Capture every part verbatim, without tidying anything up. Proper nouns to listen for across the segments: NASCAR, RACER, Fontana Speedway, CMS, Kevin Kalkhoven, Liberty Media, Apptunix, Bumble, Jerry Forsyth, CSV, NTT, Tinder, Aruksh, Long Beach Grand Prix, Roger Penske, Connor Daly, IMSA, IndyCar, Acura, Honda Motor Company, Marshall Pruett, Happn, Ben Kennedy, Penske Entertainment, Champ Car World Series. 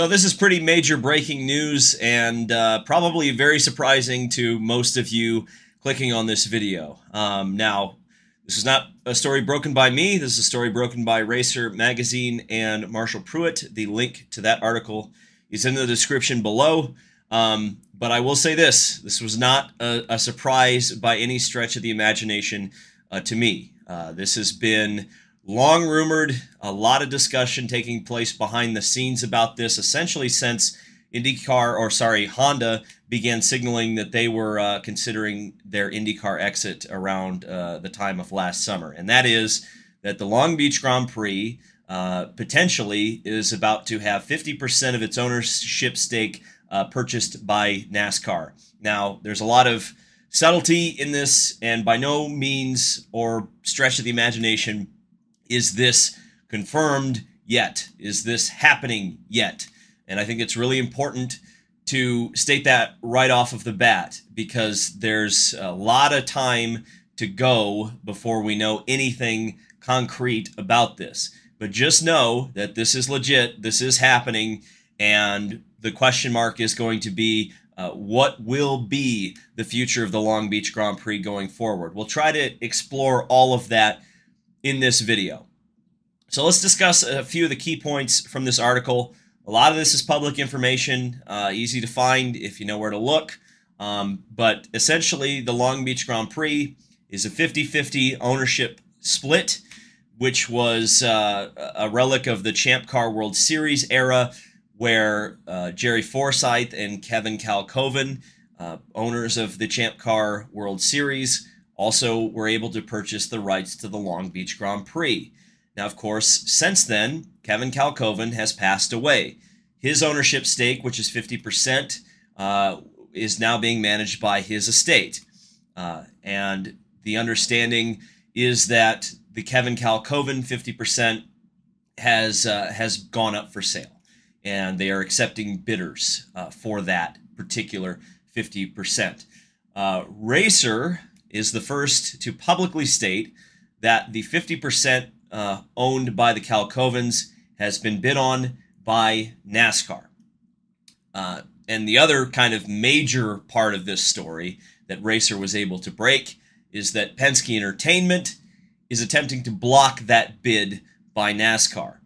So this is pretty major breaking news and uh, probably very surprising to most of you clicking on this video. Um, now, this is not a story broken by me. This is a story broken by Racer Magazine and Marshall Pruett. The link to that article is in the description below. Um, but I will say this. This was not a, a surprise by any stretch of the imagination uh, to me. Uh, this has been long rumored, a lot of discussion taking place behind the scenes about this essentially since IndyCar, or sorry, Honda began signaling that they were uh, considering their IndyCar exit around uh, the time of last summer. And that is that the Long Beach Grand Prix uh, potentially is about to have fifty percent of its ownership stake uh, purchased by NASCAR. Now, there's a lot of subtlety in this, and by no means or stretch of the imagination is this confirmed yet? Is this happening yet? And I think it's really important to state that right off of the bat, because there's a lot of time to go before we know anything concrete about this. But just know that this is legit, this is happening, and the question mark is going to be uh, what will be the future of the Long Beach Grand Prix going forward? We'll try to explore all of that in this video. So let's discuss a few of the key points from this article. A lot of this is public information, uh, easy to find if you know where to look. Um, but essentially, the Long Beach Grand Prix is a fifty fifty ownership split, which was uh, a relic of the Champ Car World Series era, where uh, Jerry Forsyth and Kevin Kalkhoven, uh, owners of the Champ Car World Series, also were able to purchase the rights to the Long Beach Grand Prix. Now, of course, since then, Kevin Kalkhoven has passed away. His ownership stake, which is fifty percent, uh, is now being managed by his estate. Uh, and the understanding is that the Kevin Kalkhoven fifty percent has, uh, has gone up for sale, and they are accepting bidders uh, for that particular fifty percent. Uh, Racer is the first to publicly state that the fifty percent uh, owned by the Kalkhovens has been bid on by NASCAR. Uh, and the other kind of major part of this story that Racer was able to break is that Penske Entertainment is attempting to block that bid by NASCAR.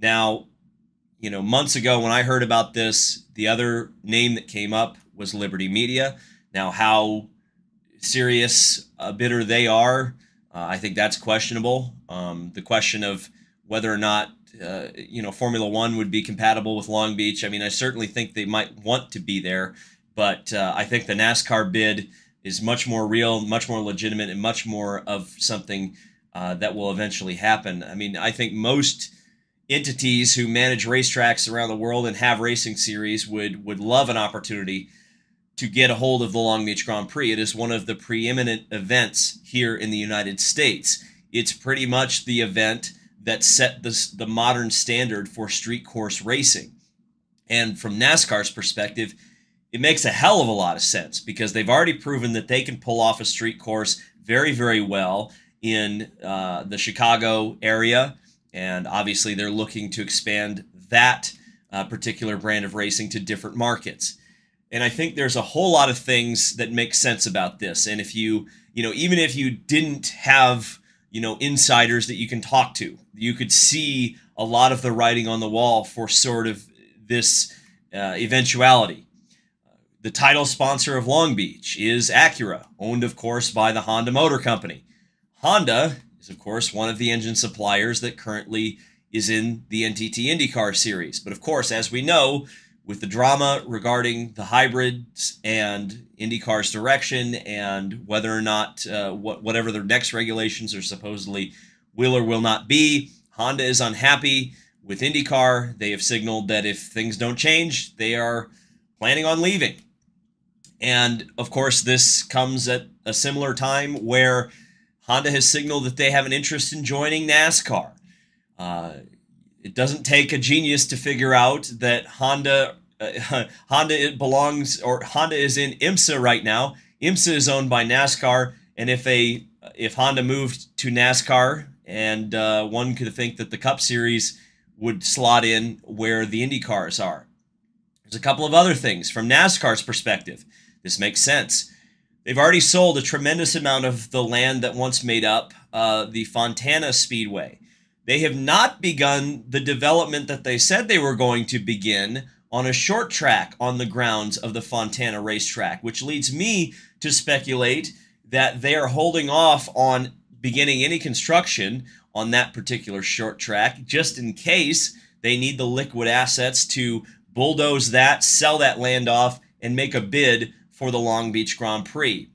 Now, you know, months ago when I heard about this, the other name that came up was Liberty Media. Now, how serious uh, bidder they are, uh, I think that's questionable. Um, the question of whether or not uh, you know, Formula One would be compatible with Long Beach, I mean, I certainly think they might want to be there, but uh, I think the NASCAR bid is much more real, much more legitimate, and much more of something uh, that will eventually happen. I mean, I think most entities who manage racetracks around the world and have racing series would would love an opportunity to get a hold of the Long Beach Grand Prix. It is one of the preeminent events here in the United States. It's pretty much the event that set this, the modern standard for street course racing. And from NASCAR's perspective, it makes a hell of a lot of sense, because they've already proven that they can pull off a street course very, very well in uh, the Chicago area. And obviously they're looking to expand that uh, particular brand of racing to different markets. And I think there's a whole lot of things that make sense about this. And if you, you know, even if you didn't have, you know, insiders that you can talk to, you could see a lot of the writing on the wall for sort of this uh, eventuality. The title sponsor of Long Beach is Acura, owned, of course, by the Honda Motor Company. Honda is, of course, one of the engine suppliers that currently is in the N T T IndyCar series. But, of course, as we know, with the drama regarding the hybrids and IndyCar's direction and whether or not, uh, what, whatever their next regulations are supposedly will or will not be, Honda is unhappy with IndyCar. They have signaled that if things don't change, they are planning on leaving. And, of course, this comes at a similar time where Honda has signaled that they have an interest in joining NASCAR. Uh, It doesn't take a genius to figure out that Honda uh, Honda it belongs, or Honda is in IMSA right now. IMSA is owned by NASCAR, and if a if Honda moved to NASCAR, and uh, one could think that the Cup Series would slot in where the IndyCars are. There's a couple of other things from NASCAR's perspective. This makes sense. They've already sold a tremendous amount of the land that once made up uh, the Fontana Speedway. They have not begun the development that they said they were going to begin on a short track on the grounds of the Fontana racetrack, which leads me to speculate that they are holding off on beginning any construction on that particular short track, just in case they need the liquid assets to bulldoze that, sell that land off, and make a bid for the Long Beach Grand Prix.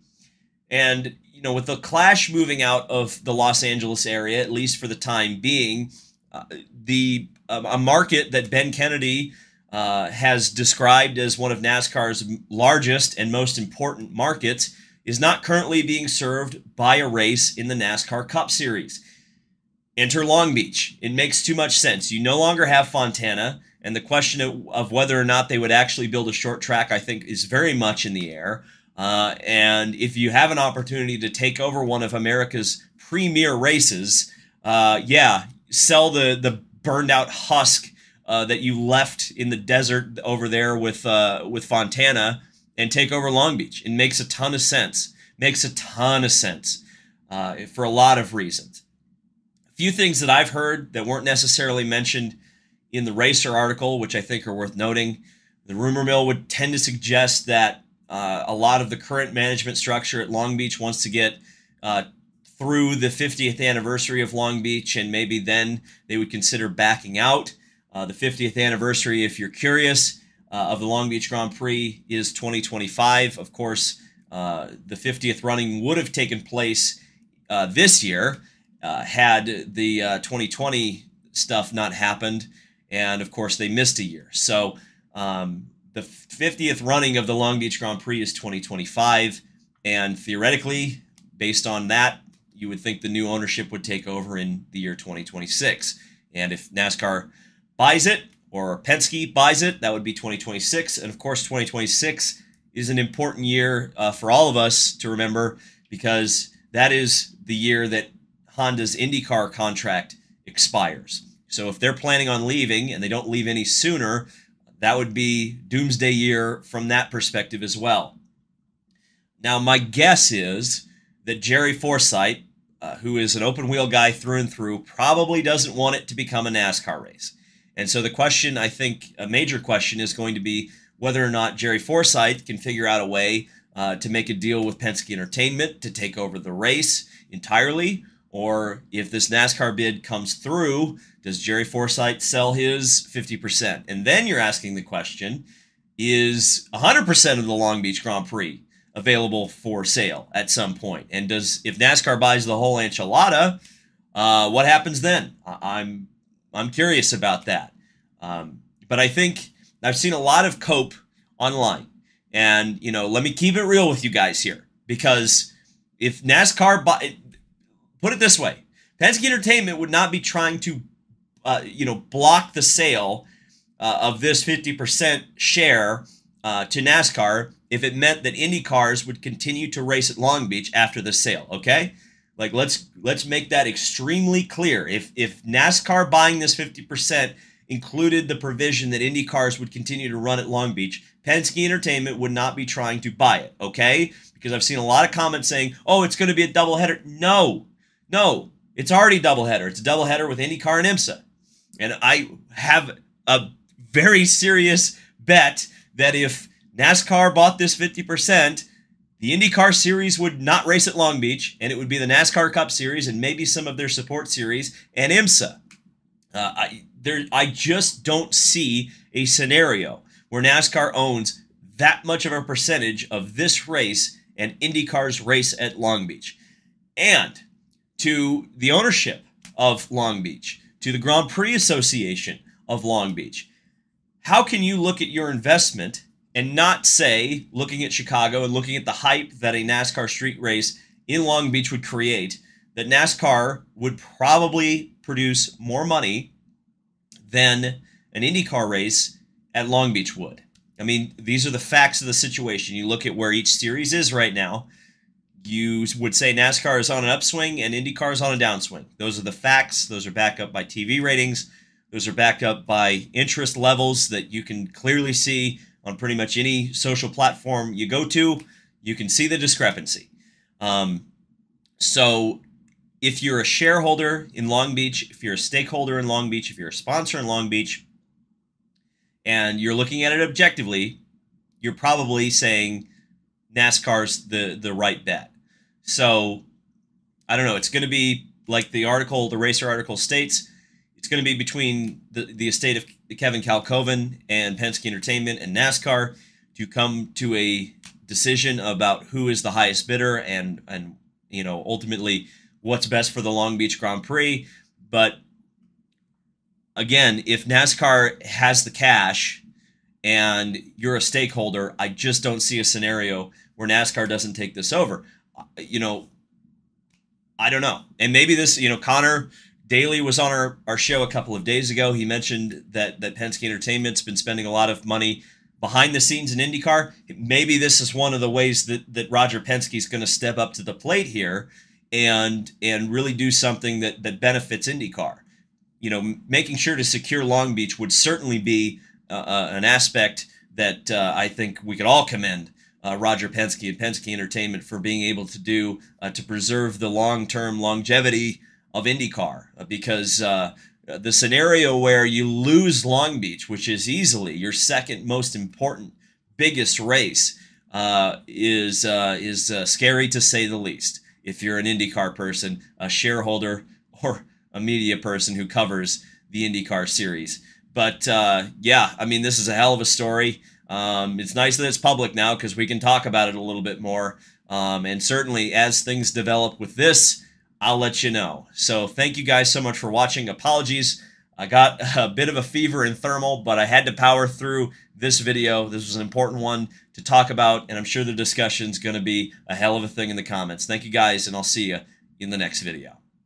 And, you know, with the Clash moving out of the Los Angeles area, at least for the time being, uh, the um, a market that Ben Kennedy uh, has described as one of NASCAR's largest and most important markets is not currently being served by a race in the NASCAR Cup Series. Enter Long Beach. It makes too much sense. You no longer have Fontana, and the question of, of whether or not they would actually build a short track, I think, is very much in the air. Uh, and if you have an opportunity to take over one of America's premier races, uh, yeah, sell the, the burned-out husk uh, that you left in the desert over there with, uh, with Fontana, and take over Long Beach. It makes a ton of sense. Makes a ton of sense uh, for a lot of reasons. A few things that I've heard that weren't necessarily mentioned in the RACER article, which I think are worth noting. The rumor mill would tend to suggest that uh, a lot of the current management structure at Long Beach wants to get uh, through the fiftieth anniversary of Long Beach, and maybe then they would consider backing out. Uh, the fiftieth anniversary, if you're curious, Uh, of the Long Beach Grand Prix is twenty twenty-five. Of course, uh, the fiftieth running would have taken place uh, this year uh, had the uh, twenty twenty stuff not happened. And of course, they missed a year. So um, the fiftieth running of the Long Beach Grand Prix is twenty twenty-five. And theoretically, based on that, you would think the new ownership would take over in the year twenty twenty-six. And if NASCAR buys it, or Penske buys it, that would be twenty twenty-six. And of course, twenty twenty-six is an important year uh, for all of us to remember, because that is the year that Honda's IndyCar contract expires. So if they're planning on leaving and they don't leave any sooner, that would be doomsday year from that perspective as well. Now, my guess is that Jerry Forsyth, uh, who is an open wheel guy through and through, probably doesn't want it to become a NASCAR race. And so the question, I think, a major question is going to be whether or not Jerry Forsyth can figure out a way uh, to make a deal with Penske Entertainment to take over the race entirely, or if this NASCAR bid comes through, does Jerry Forsyth sell his fifty percent? And then you're asking the question, is one hundred percent of the Long Beach Grand Prix available for sale at some point? And does, if NASCAR buys the whole enchilada, uh, what happens then? I I'm... I'm curious about that. Um, but I think I've seen a lot of cope online. And, you know, let me keep it real with you guys here. Because if NASCAR, put it this way, Penske Entertainment would not be trying to, uh, you know, block the sale uh, of this fifty percent share uh, to NASCAR if it meant that Indy cars would continue to race at Long Beach after the sale, okay? Like, let's let's make that extremely clear. If if NASCAR buying this fifty percent included the provision that Indy cars would continue to run at Long Beach, Penske Entertainment would not be trying to buy it, okay? Because I've seen a lot of comments saying, oh, it's going to be a doubleheader. No, no, it's already a doubleheader. It's a doubleheader with IndyCar and IMSA. And I have a very serious bet that if NASCAR bought this fifty percent, the IndyCar series would not race at Long Beach, and it would be the NASCAR Cup Series and maybe some of their support series and IMSA. Uh, I, there, I just don't see a scenario where NASCAR owns that much of a percentage of this race and IndyCar's race at Long Beach. And to the ownership of Long Beach, to the Grand Prix Association of Long Beach, how can you look at your investment and not say, looking at Chicago and looking at the hype that a NASCAR street race in Long Beach would create, that NASCAR would probably produce more money than an IndyCar race at Long Beach would? I mean, these are the facts of the situation. You look at where each series is right now, you would say NASCAR is on an upswing and IndyCar is on a downswing. Those are the facts. Those are backed up by T V ratings. Those are backed up by interest levels that you can clearly see on pretty much any social platform you go to. You can see the discrepancy. Um, so if you're a shareholder in Long Beach, if you're a stakeholder in Long Beach, if you're a sponsor in Long Beach, and you're looking at it objectively, you're probably saying NASCAR's the, the right bet. So I don't know. It's going to be like the article, the RACER article states, it's going to be between the, the estate of Kevin Kalkhoven and Penske Entertainment and NASCAR to come to a decision about who is the highest bidder and, and you know, ultimately what's best for the Long Beach Grand Prix. But again, if NASCAR has the cash and you're a stakeholder, I just don't see a scenario where NASCAR doesn't take this over. You know, I don't know. And maybe this, you know, Connor Daly was on our, our show a couple of days ago. He mentioned that, that Penske Entertainment's been spending a lot of money behind the scenes in IndyCar. Maybe this is one of the ways that, that Roger Penske is going to step up to the plate here and and really do something that, that benefits IndyCar. You know, making sure to secure Long Beach would certainly be uh, an aspect that uh, I think we could all commend Uh, Roger Penske and Penske Entertainment for being able to do uh, to preserve the long-term longevity of IndyCar, uh, because uh, the scenario where you lose Long Beach, which is easily your second most important, biggest race, uh, is uh, is uh, scary to say the least. If you're an IndyCar person, a shareholder, or a media person who covers the IndyCar series, but uh, yeah, I mean, this is a hell of a story. Um, it's nice that it's public now because we can talk about it a little bit more. Um, and certainly as things develop with this, I'll let you know. So thank you guys so much for watching. Apologies. I got a bit of a fever and thermal, but I had to power through this video. This was an important one to talk about, and I'm sure the discussion's going to be a hell of a thing in the comments. Thank you guys, and I'll see you in the next video.